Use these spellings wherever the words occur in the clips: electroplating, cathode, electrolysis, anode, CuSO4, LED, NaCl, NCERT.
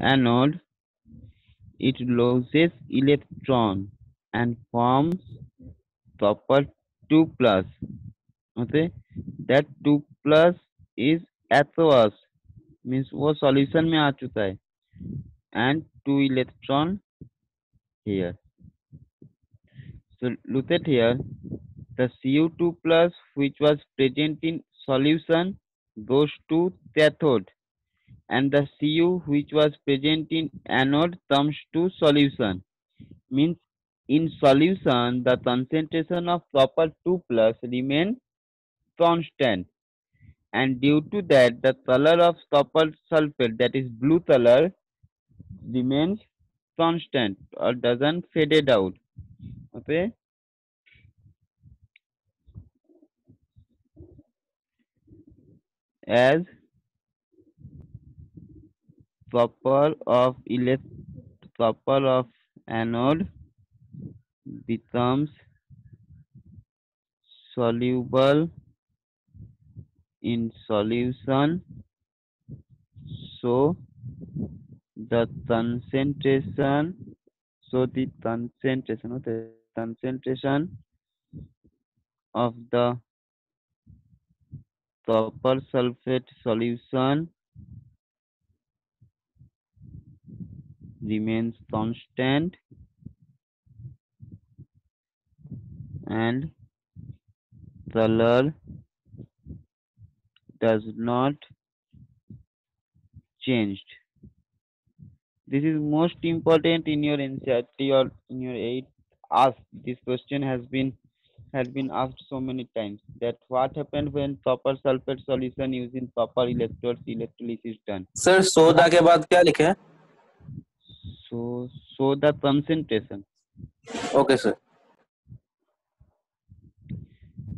anode, it loses electron and forms copper 2+. Okay, that 2+ is aqueous, means वो solution में आ चुका है, and 2 electron here. So look at here, the Cu2+ which was present in solution goes to cathode, and the Cu which was present in anode comes to solution. Means in solution the concentration of copper 2+ remains constant, and due to that the color of copper sulfate, that is blue color, remains constant or doesn't fade out. Okay, as copper of anode becomes soluble in solution, so the concentration of the copper sulfate solution remains constant, and color does not change. This is most important in your NCERT or in your 8th. Asked this question has been asked so many times, that what happened when copper sulfate solution using copper electrodes electrolysis done. Sir, soda के बाद क्या लिखे हैं? Soda concentration. Okay, sir.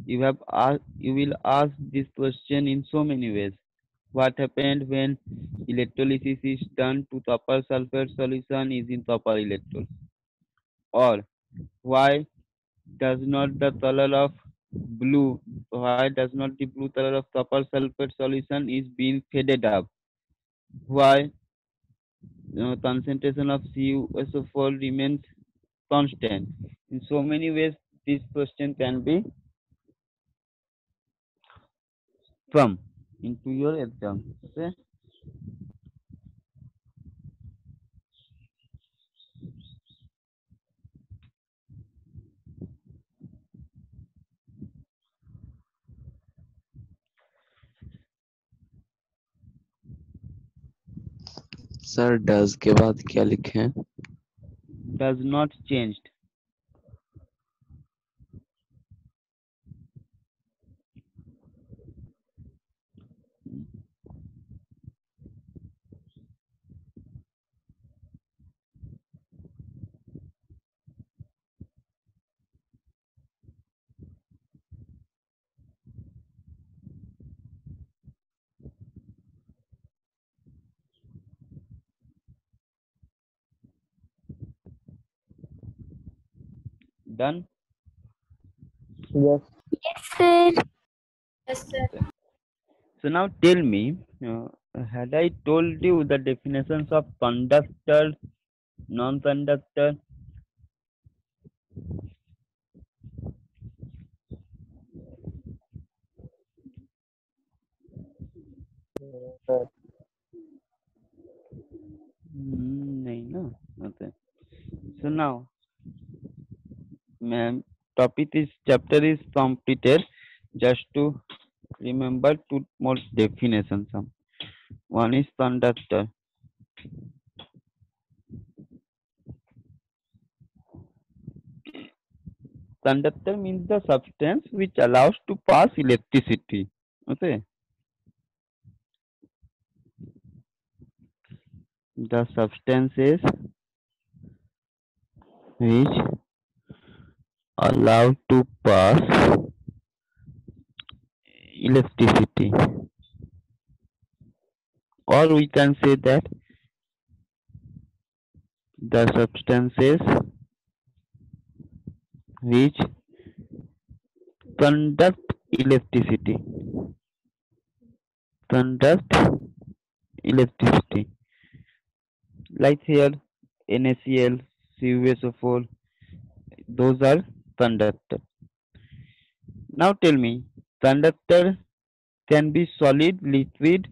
You will ask this question in so many ways. What happened when electrolysis is done to copper sulfate solution is in copper electrodes? Or why does not the blue color of copper sulfate solution is being faded up? Why concentration of CuSO4 remains constant? In so many ways this question can be come into your exam. Okay? Sir, does के बाद क्या लिखें? Does not changed. Done? Yes. Yes, sir. Yes, sir. So now tell me, had I told you the definitions of conductor, non-conductor? No. Okay. So now, topic is chapter is completed. Just to remember 2 more definitions. One is conductor. Conductor means the substance which allows to pass electricity. Okay. The substances which allowed to pass electricity, or we can say that the substances which conduct electricity. like here NaCl, CuSO4, those are conductor. Now tell me, conductor can be solid, liquid?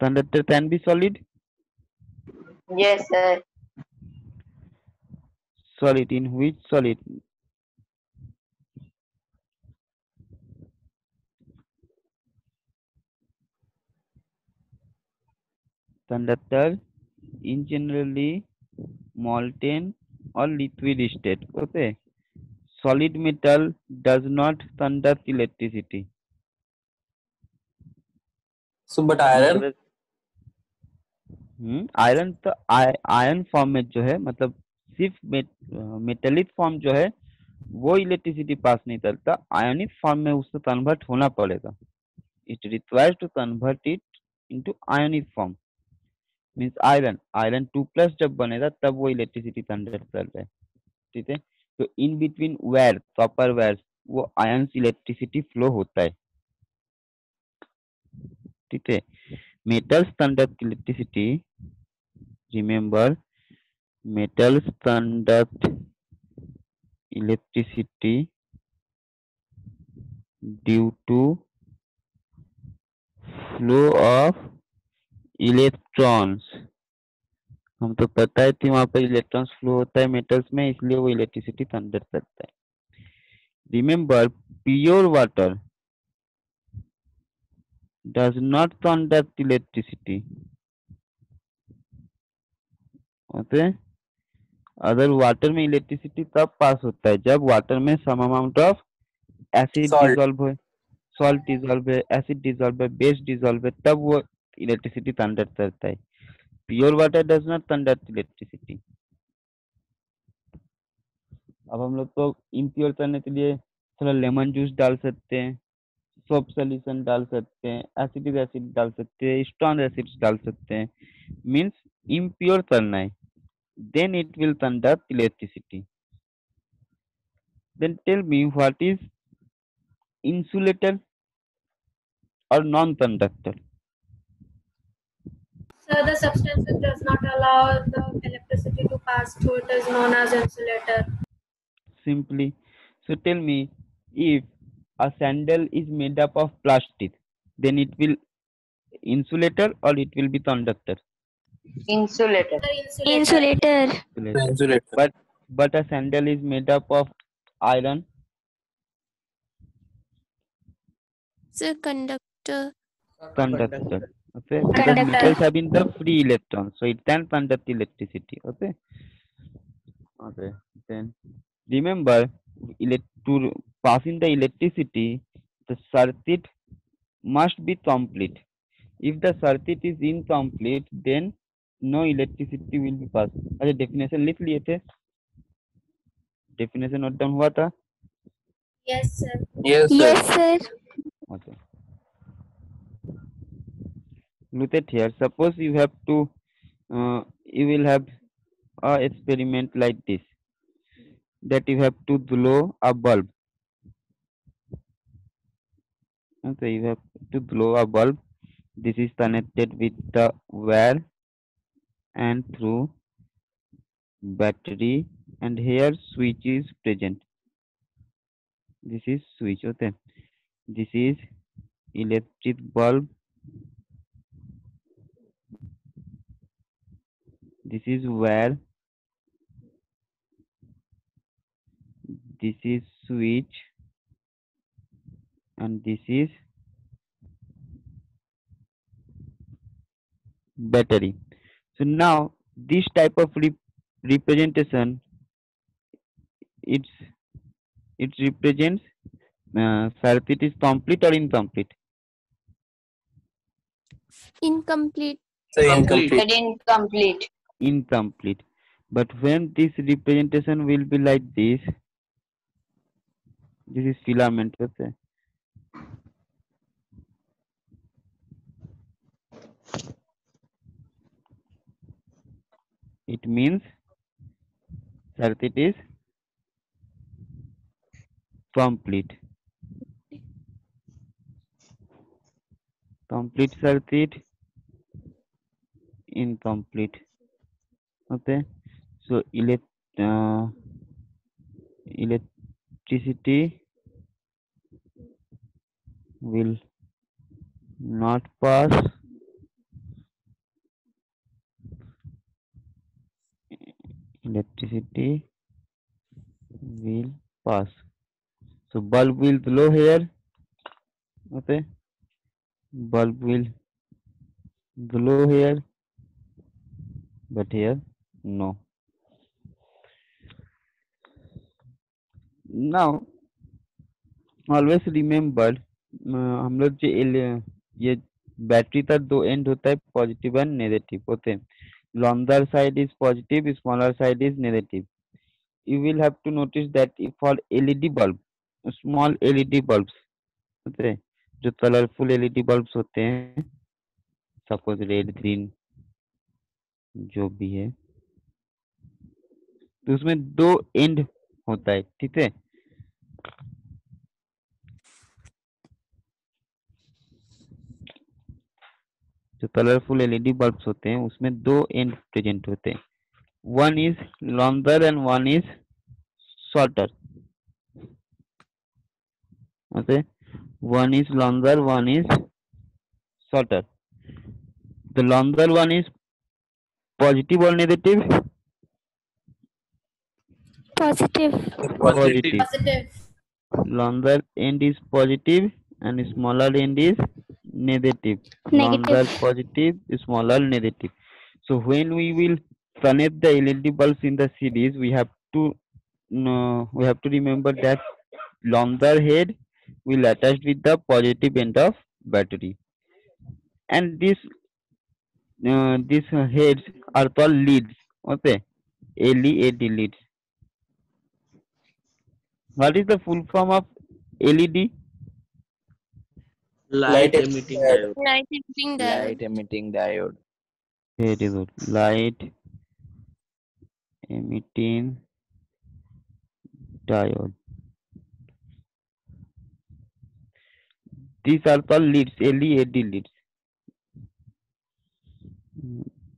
Conductor can be solid? Yes, sir. Solid, in which solid? Conductor in generally molten or liquid state. Okay. Solid metal does not conduct electricity. So, but iron? Iron तो iron form में जो है मतलब सिर्फ metallic form जो है वो electricity pass नहीं करता, आयोनिक फॉर्म में उसको कन्वर्ट होना पड़ेगा. It requires to convert it into ionic form means iron 2+ जब बनेगा तब वो इलेक्ट्रिसिटी कंडक्ट करता है. ठीक है, तो in between wire copper wires वो आयन इलेक्ट्रिसिटी फ्लो होता है. ठीक है, metals conduct electricity. Remember, metals conduct electricity due to flow of electrons. हम तो पता है थी वहाँ पर electrons flow होता है metals में, इसलिए वो electricity conduct करता है. Remember, pure water does not conduct electricity. Okay, other water में electricity तब पास होता है जब water में some amount of acid dissolved है, salt dissolved है, acid dissolved है, base dissolved है, तब वो electricity conduct करता है. Pure water does not conduct electricity. अब हम लोग तो impure करने के लिए थोड़ा lemon juice डाल सकते हैं, सोप सॉल्यूशन डाल सकते हैं, एसिडिक एसिड डाल सकते हैं, स्ट्रॉन्ग एसिड्स डाल सकते हैं. मींस इम्प्योर करना है, then it will conduct electricity. Then tell me what is insulator और non conductor. Sir, the substance that does not allow the electricity to pass through it is known as insulator. Simply, so tell me, if a sandal is made up of plastic, then it will insulator or it will be conductor? Insulator. But a sandal is made up of iron. So conductor. Conductor. Okay. Conductor. Metals have been the free electrons, so it can conduct electricity. Okay. Okay. Then remember, to pass in the electricity, the circuit must be complete. If the circuit is incomplete, then no electricity will be passed. अरे definition लिख लिए थे? Definition note down हुआ था? Yes sir. Yes sir. Okay. Look at here. Suppose you have to, you will have an experiment like this, that you have to blow a bulb. Okay, you have to blow a bulb. This is connected with the wire and through battery, and here switch is present. This is switch. Okay, this is electric bulb. This is wire. This is switch, and this is battery. So now this type of representation, it represents circuit is complete or incomplete? Incomplete. So incomplete. But when this representation will be like this, this is filament. Okay, it means circuit is complete circuit incomplete. Okay, so electricity will not pass so bulb will blow here. Okay, bulb will blow here, but here no. Now always remember, हम लोग जो ये battery का दो and होता है, positive and negative होते हैं. Longer side is positive, smaller side is negative. You will have to notice that if for LED bulb, small LED bulbs, okay, जो कलरफुल LED bulbs होते हैं, सपोज रेड ग्रीन जो भी है, तो उसमें दो एंड होता है. ठीक है, जो कलरफुल LED बल्ब्स होते हैं उसमें दो एंड प्रेजेंट होते हैं. One is longer and one is shorter. Okay, one is longer, one is shorter. The longer one is positive और negative. Positive. Longer end is positive and smaller end is negative. Longer positive, smaller negative. So when we will connect the LED bulbs in the series, we have to remember that longer head will attach with the positive end of battery, and these heads are called leads. Okay, LED leads. What is the full form of LED? Light emitting diode. Very good. Light emitting diode. These are called leads. LED leads.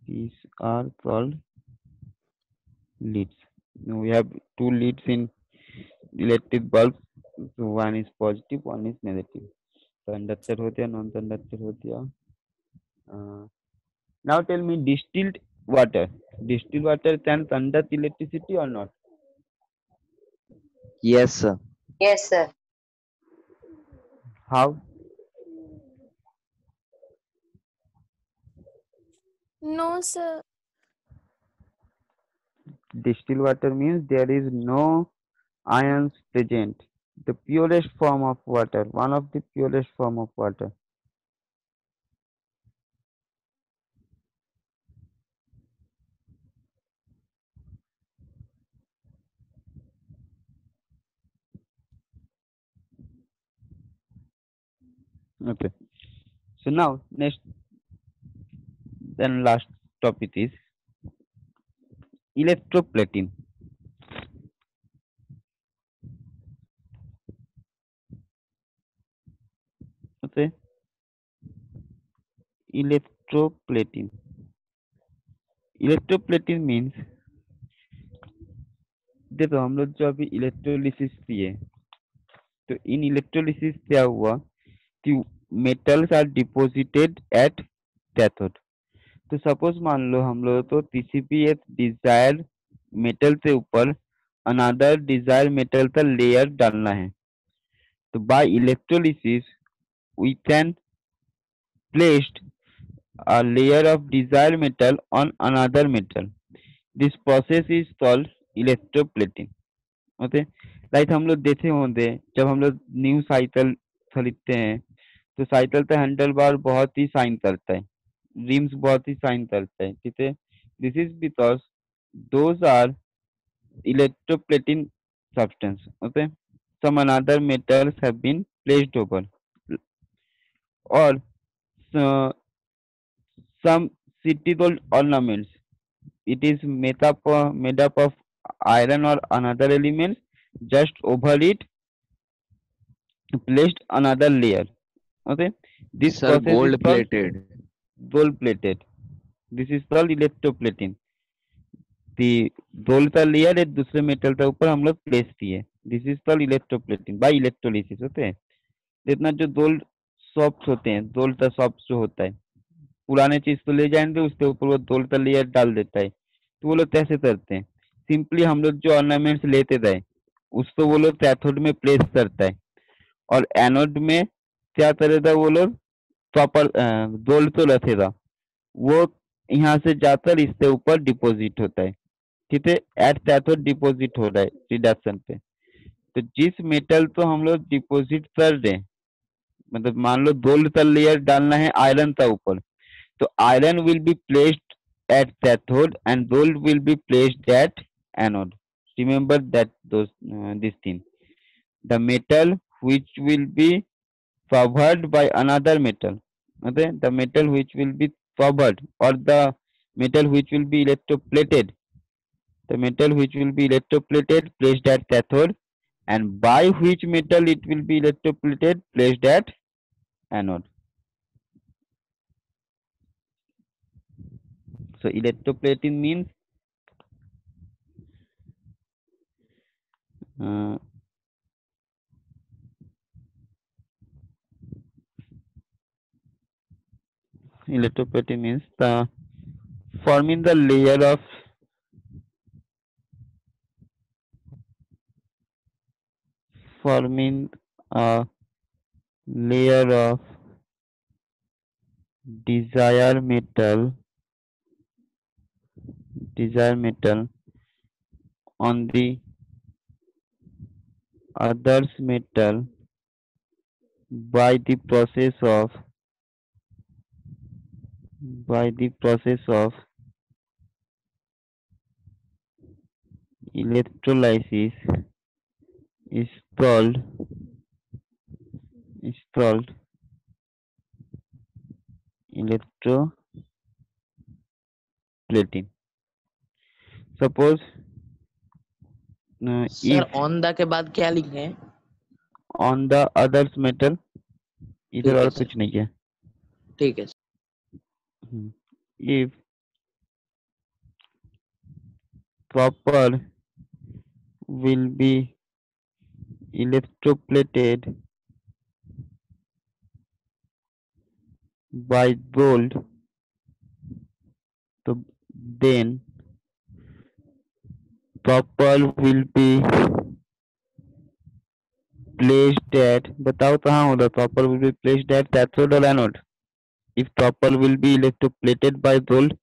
These are called leads. Now we have two leads in electric bulb, so one is positive, one is negative. Conductor ho gaya, non conductor ho gaya. Now tell me, distilled water can conduct electricity or not? Yes sir. Yes sir. How? No sir. Distilled water means there is no ions present, the purest form of water, one of the purest form of water. Okay, so now next and last topic is electroplating. Electroplating means, देखो हम लोग जो अभी electrolysis किए, तो इन electrolysis क्या हुआ कि metals are deposited at cathode. तो सपोज मान लो हम लोग तो किसी एक डिजायर मेटल के ऊपर अनादर डिजायर मेटल का लेयर डालना है, तो by electrolysis we can place a layer of desired metal on another metal. This process is called electroplating. Okay, like हम लोग देखे होंगे जब हम लोग न्यू साइकिल खरीदते हैं, तो साइकिल का हैंडल बार बहुत ही शाइन करता है, रिम्स बहुत ही शाइन करता है. ठीक है, this is because those are electroplating substance. Okay, some another metals have been placed over. Or some city gold ornaments, it is made up of iron or another element, just over it placed another layer. Okay, this gold plated. This is called electroplating. दोलता layer है दूसरे metal के ऊपर हम लोग place किए। This is called electroplating by electrolysis होते हैं। इतना जो दोल्ड सॉफ्ट होते हैं, दोलता सॉफ्ट जो होता है, पुराने चीज को ले जाएंगे उसके ऊपर वो दोलता लेयर डाल देता है। तो वो लोग कैसे करते हैं, सिंपली हम लोग जो ऑर्नामेंट्स लेते थे उसको वो लोग कैथोड में प्लेस करता है और एनोड में क्या करेगा वो लोग प्रॉपर दोल तो रखेगा, वो यहाँ से जाकर इसके ऊपर डिपोजिट होता है। ठीक है, एट कैथोड डिपोजिट हो रहा है रिडक्शन पे। तो जिस मेटल को हम लोग डिपोजिट कर दें, मतलब मान लो गोल्ड का लेयर डालना है आयरन का ऊपर, तो iron will be placed at cathode and gold will be placed at anode. Remember that this thing. The metal which will be covered by another metal, okay? The metal which will be covered or the metal which will be electroplated, the metal which will be electroplated placed at cathode, and by which metal it will be electroplated placed at anode. So electroplating means electroplating means the forming the layer of desired metal on the others metal by the process of electrolysis is called electroplating. Suppose sir on the के बाद क्या लिखेंगे? On the others metal, इधर और कुछ नहीं है। ठीक है। If copper will be electroplated by gold, तो then copper will be placed at, बताओ कहाँ होगा copper will be placed at cathode और anode. If copper will be electroplated by gold,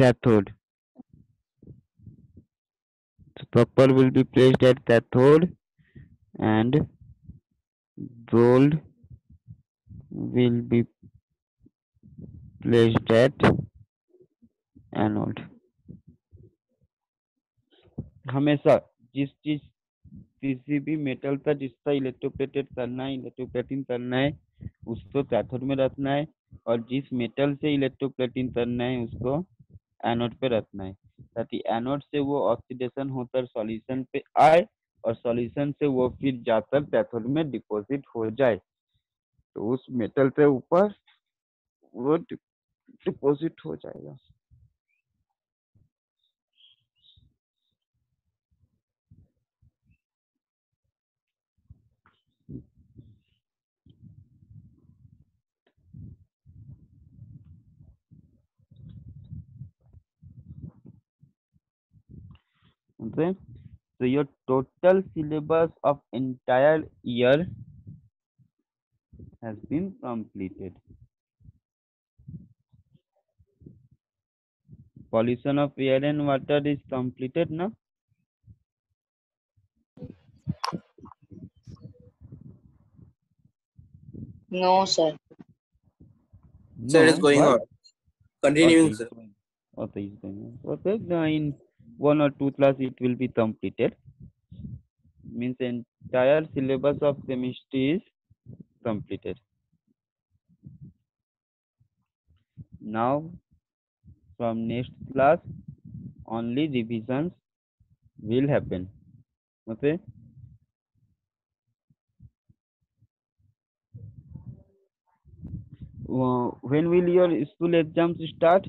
cathode, copper will be placed at cathode and gold will be placed at anode. हमेशा जिस चीज किसी भी metal का जिसका इलेक्ट्रोप्लेटेड करना है, इलेक्ट्रोप्लेटिंग करना है, उसको कैथोड में रखना है और जिस मेटल से इलेक्ट्रोप्लेटिंग करना है उसको एनोड पे रखना है, ताकि एनोड से वो ऑक्सीडेशन होकर सॉल्यूशन पे आए और सॉल्यूशन से वो फिर जाकर कैथोड में डिपोजिट हो जाए। तो उस मेटल के ऊपर वो डिपोजिट हो जाएगा। Okay, so your total syllabus of entire year has been completed. Pollution of air and water is completed now. No, sir. No, sir, it's going on. Continuing, sir. Okay, it's going on. Okay, in 1 or 2 class it will be completed. Means entire syllabus of chemistry is completed. Now from next class only revisions will happen. Okay. when will your school exams start?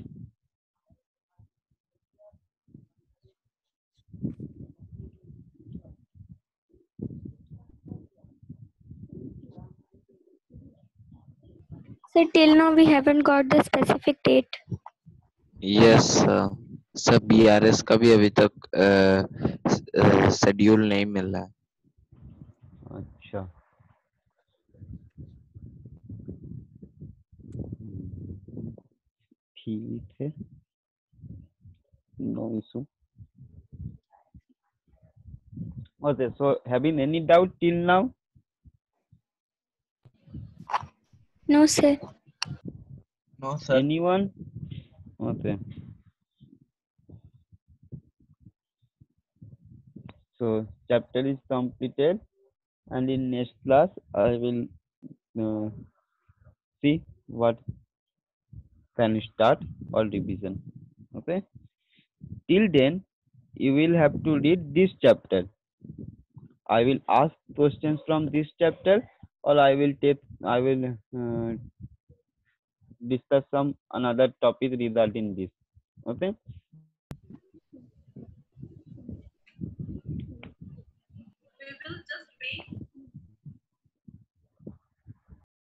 So till now we haven't got the specific date. Yes, sab BRS का भी अभी तक schedule नहीं मिला है. अच्छा. ठीक है. No issue. Okay, so having any doubt till now? No sir. No sir. Anyone? Okay. So chapter is completed, and in next class I will see what can start or revision. Okay. Till then, you will have to read this chapter. I will ask questions from this chapter, or I will discuss some another topic regarding this. Okay, we will just wait.